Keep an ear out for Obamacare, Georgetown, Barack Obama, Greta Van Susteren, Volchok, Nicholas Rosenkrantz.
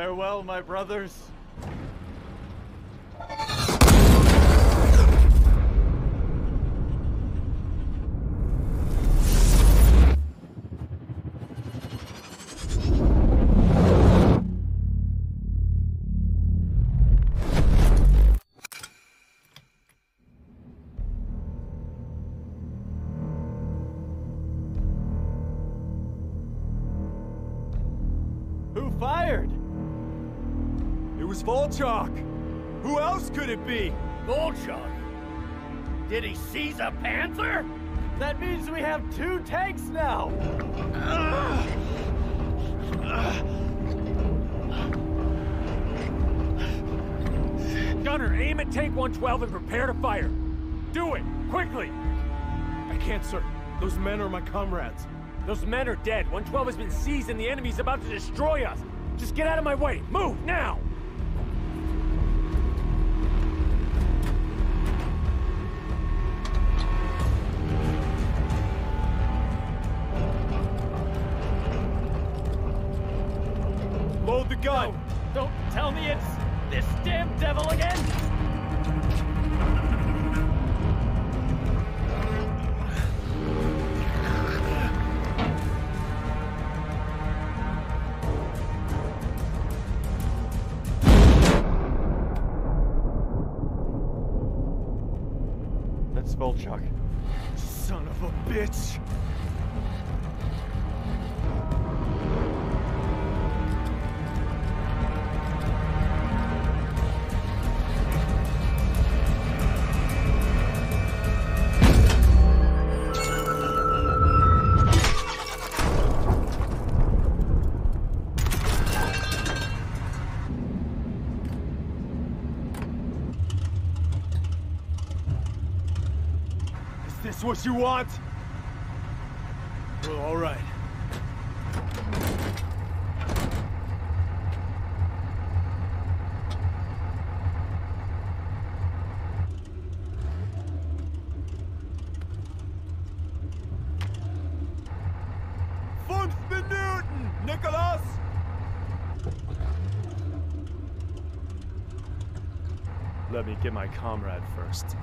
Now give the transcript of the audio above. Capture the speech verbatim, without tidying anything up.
Farewell, my brothers. Who fired? It was Volchok. Who else could it be? Volchok? Did he seize a panther? That means we have two tanks now. Uh, uh. Gunner, aim at tank one twelve and prepare to fire. Do it, quickly. I can't, sir. Those men are my comrades. Those men are dead. one twelve has been seized and the enemy's about to destroy us. Just get out of my way. Move, now! Load the gun! No, don't tell me it's this damn devil again! That's Volchok. Son of a bitch! Is this what you want? Well, all right. Fünf Minuten, Nicholas! Let me get my comrade first.